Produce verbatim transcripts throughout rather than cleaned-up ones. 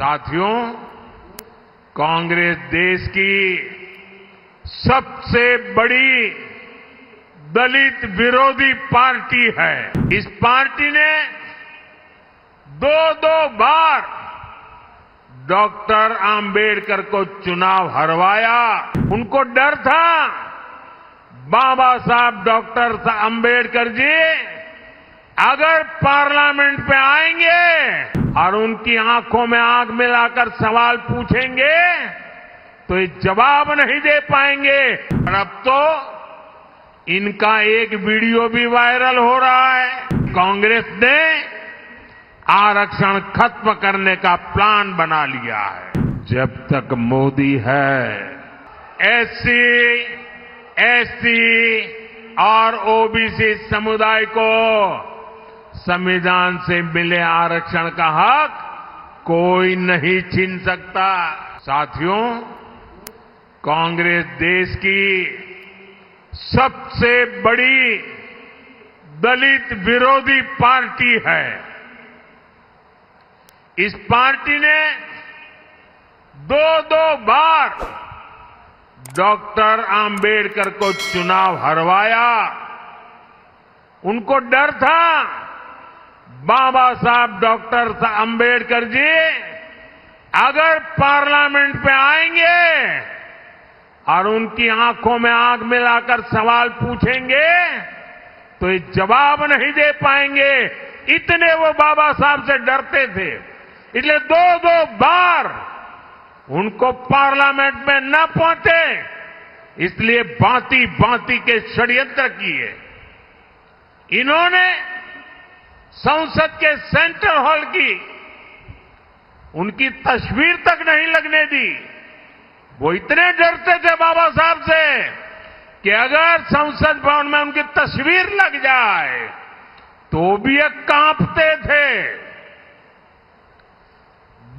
साथियों, कांग्रेस देश की सबसे बड़ी दलित विरोधी पार्टी है। इस पार्टी ने दो दो बार डॉक्टर आंबेडकर को चुनाव हरवाया। उनको डर था बाबा साहब डॉक्टर आंबेडकर जी अगर पार्लियामेंट पे आएंगे और उनकी आंखों में आंख मिलाकर सवाल पूछेंगे तो ये जवाब नहीं दे पाएंगे। और अब तो इनका एक वीडियो भी वायरल हो रहा है। कांग्रेस ने आरक्षण खत्म करने का प्लान बना लिया है। जब तक मोदी है, एससी, एसटी और ओबीसी समुदाय को संविधान से मिले आरक्षण का हक कोई नहीं छीन सकता। साथियों, कांग्रेस देश की सबसे बड़ी दलित विरोधी पार्टी है। इस पार्टी ने दो दो बार डॉक्टर आंबेडकर को चुनाव हरवाया। उनको डर था बाबा साहब डॉक्टर आंबेडकर जी अगर पार्लियामेंट पे आएंगे और उनकी आंखों में आंख मिलाकर सवाल पूछेंगे तो ये जवाब नहीं दे पाएंगे। इतने वो बाबा साहब से डरते थे, इसलिए दो दो बार उनको पार्लियामेंट में न पहुंचे, इसलिए बांती बांती के षड्यंत्र किए। इन्होंने संसद के सेंट्रल हॉल की उनकी तस्वीर तक नहीं लगने दी। वो इतने डरते थे बाबा साहब से कि अगर संसद भवन में उनकी तस्वीर लग जाए तो भी ये कांपते थे।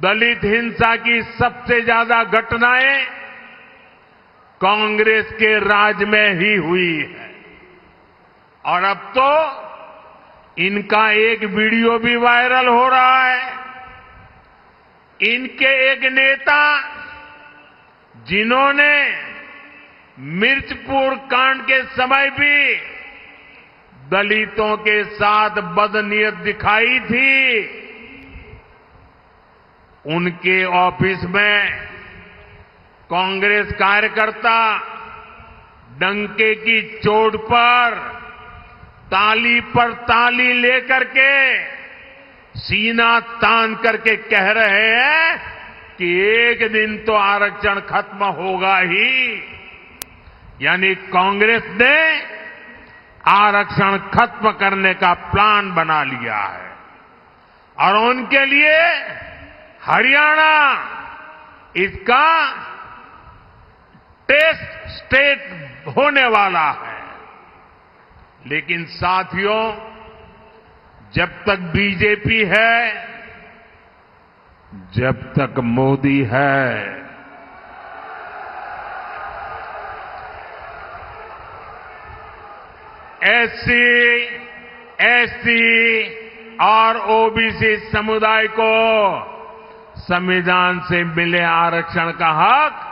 दलित हिंसा की सबसे ज्यादा घटनाएं कांग्रेस के राज में ही हुई है। और अब तो इनका एक वीडियो भी वायरल हो रहा है। इनके एक नेता जिन्होंने मिर्जपुर कांड के समय भी दलितों के साथ बदनीयत दिखाई थी, उनके ऑफिस में कांग्रेस कार्यकर्ता डंके की चोट पर ताली पर ताली लेकर के सीना तान करके कह रहे हैं कि एक दिन तो आरक्षण खत्म होगा ही। यानी कांग्रेस ने आरक्षण खत्म करने का प्लान बना लिया है। और उनके लिए हरियाणा इसका टेस्ट स्टेट होने वाला है। लेकिन साथियों, जब तक बीजेपी है, जब तक मोदी है, एससी, एसटी और ओबीसी समुदाय को संविधान से मिले आरक्षण का हक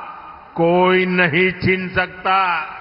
कोई नहीं छीन सकता।